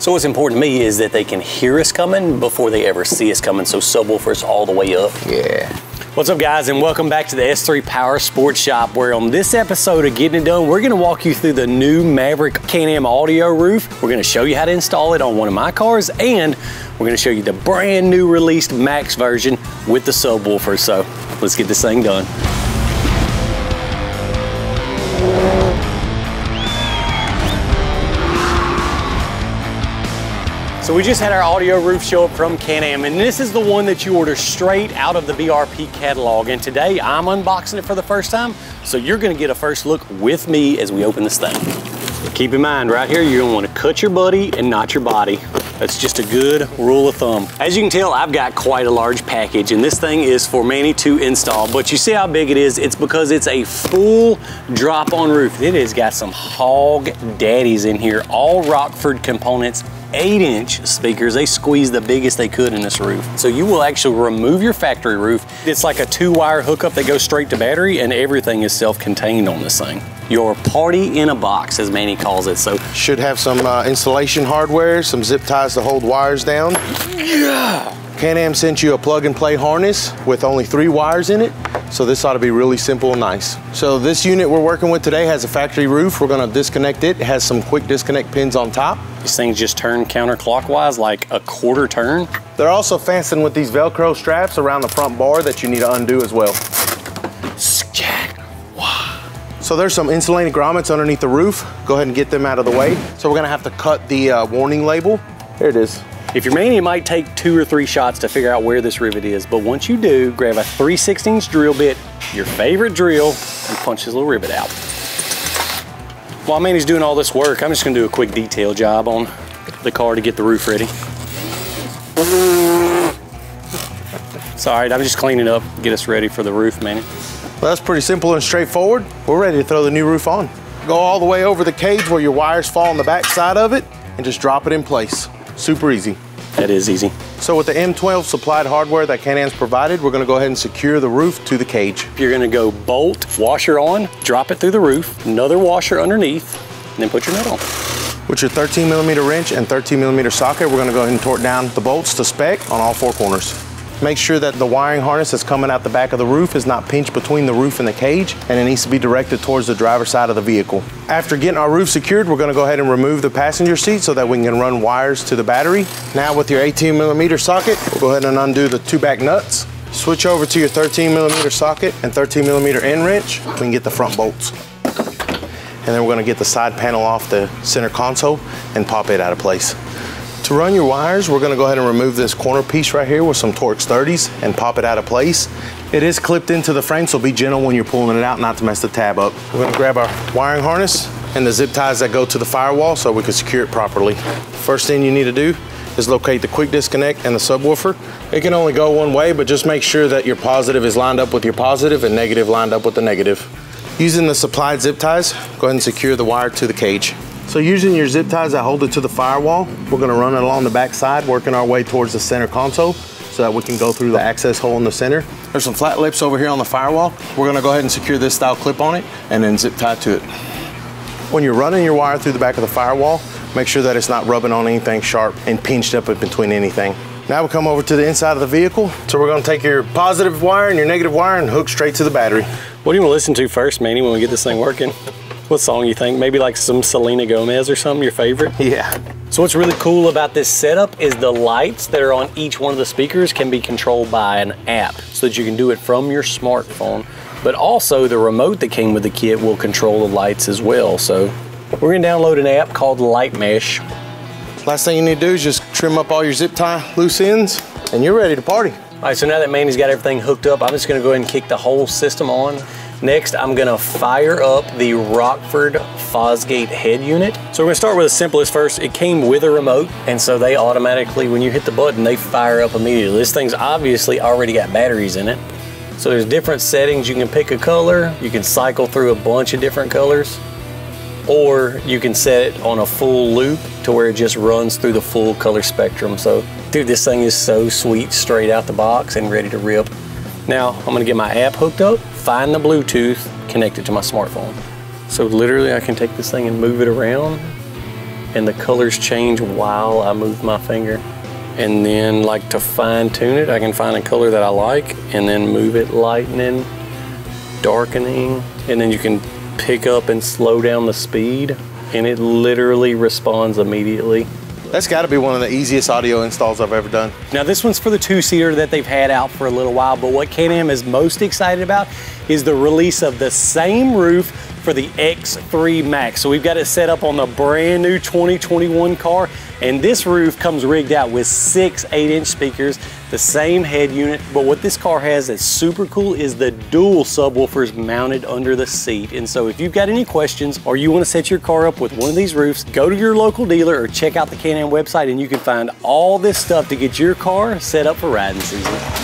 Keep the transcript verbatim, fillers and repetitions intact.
So what's important to me is that they can hear us coming before they ever see us coming. So subwoofers all the way up. Yeah. What's up, guys, and welcome back to the S three Power Sports Shop, where on this episode of Getting It Done, we're gonna walk you through the new Maverick Can-Am Audio Roof. We're gonna show you how to install it on one of my cars, and we're gonna show you the brand new released Max version with the subwoofer. So let's get this thing done. So we just had our audio roof show up from Can-Am, and this is the one that you order straight out of the B R P catalog. And today I'm unboxing it for the first time, so you're gonna get a first look with me as we open this thing. Keep in mind, right here, you're gonna wanna cut your buddy and not your body. That's just a good rule of thumb. As you can tell, I've got quite a large package, and this thing is for Manny to install, but you see how big it is? It's because it's a full drop-on roof. It has got some hog daddies in here, all Rockford components, eight inch speakers. They squeezed the biggest they could in this roof. So you will actually remove your factory roof. It's like a two wire hookup that goes straight to battery, and everything is self-contained on this thing. Your party in a box, as Manny calls it. So should have some uh, installation hardware, some zip ties to hold wires down. Yeah. Can-Am sent you a plug and play harness with only three wires in it. So this ought to be really simple and nice. So this unit we're working with today has a factory roof. We're gonna disconnect it. It has some quick disconnect pins on top. These things just turn counterclockwise, like a quarter turn. They're also fastened with these Velcro straps around the front bar that you need to undo as well. So there's some insulated grommets underneath the roof. Go ahead and get them out of the way. So we're gonna have to cut the uh, warning label. There it is. If you're Manny, it might take two or three shots to figure out where this rivet is, but once you do, grab a three sixteenths drill bit, your favorite drill, and punch this little rivet out. While Manny's doing all this work, I'm just gonna do a quick detail job on the car to get the roof ready. It's all right, I'm just cleaning up, get us ready for the roof, Manny. Well, that's pretty simple and straightforward. We're ready to throw the new roof on. Go all the way over the cage where your wires fall on the back side of it, and just drop it in place. Super easy. That is easy. So with the M twelve supplied hardware that Can-Am's provided, we're gonna go ahead and secure the roof to the cage. You're gonna go bolt, washer on, drop it through the roof, another washer underneath, and then put your nut on. With your thirteen millimeter wrench and thirteen millimeter socket, we're gonna go ahead and torque down the bolts to spec on all four corners. Make sure that the wiring harness that's coming out the back of the roof is not pinched between the roof and the cage, and it needs to be directed towards the driver's side of the vehicle. After getting our roof secured, we're gonna go ahead and remove the passenger seat so that we can run wires to the battery. Now with your eighteen millimeter socket, we'll go ahead and undo the two back nuts. Switch over to your thirteen millimeter socket and thirteen millimeter end wrench. We can get the front bolts. And then we're gonna get the side panel off the center console and pop it out of place. To run your wires, we're gonna go ahead and remove this corner piece right here with some Torx thirties and pop it out of place. It is clipped into the frame, so be gentle when you're pulling it out, not to mess the tab up. We're gonna grab our wiring harness and the zip ties that go to the firewall so we can secure it properly. First thing you need to do is locate the quick disconnect and the subwoofer. It can only go one way, but just make sure that your positive is lined up with your positive and negative lined up with the negative. Using the supplied zip ties, go ahead and secure the wire to the cage. So using your zip ties that hold it to the firewall, we're gonna run it along the back side, working our way towards the center console so that we can go through the access hole in the center. There's some flat lips over here on the firewall. We're gonna go ahead and secure this style clip on it and then zip tie to it. When you're running your wire through the back of the firewall, make sure that it's not rubbing on anything sharp and pinched up in between anything. Now we come over to the inside of the vehicle. So we're gonna take your positive wire and your negative wire and hook straight to the battery. What do you wanna listen to first, Manny, when we get this thing working? What song you think? Maybe like some Selena Gomez or something, your favorite? Yeah. So what's really cool about this setup is the lights that are on each one of the speakers can be controlled by an app so that you can do it from your smartphone. But also the remote that came with the kit will control the lights as well. So we're gonna download an app called Light Mesh. Last thing you need to do is just trim up all your zip tie loose ends and you're ready to party. All right, so now that Manny's got everything hooked up, I'm just gonna go ahead and kick the whole system on. Next, I'm gonna fire up the Rockford Fosgate head unit. So we're gonna start with the simplest first. It came with a remote, and so they automatically, when you hit the button, they fire up immediately. This thing's obviously already got batteries in it. So there's different settings. You can pick a color, you can cycle through a bunch of different colors, or you can set it on a full loop to where it just runs through the full color spectrum. So, dude, this thing is so sweet, straight out the box and ready to rip. Now, I'm gonna get my app hooked up, find the Bluetooth, connect it to my smartphone. So literally I can take this thing and move it around and the colors change while I move my finger. And then like to fine tune it, I can find a color that I like and then move it lightening, darkening, and then you can pick up and slow down the speed and it literally responds immediately. That's gotta be one of the easiest audio installs I've ever done. Now this one's for the two-seater that they've had out for a little while, but what Can-Am is most excited about is the release of the same roof for the X three Max. So we've got it set up on the brand new twenty twenty-one car, and this roof comes rigged out with six eight-inch speakers, the same head unit, but what this car has that's super cool is the dual subwoofers mounted under the seat. And so if you've got any questions or you want to set your car up with one of these roofs, go to your local dealer or check out the Can-Am website and you can find all this stuff to get your car set up for riding season.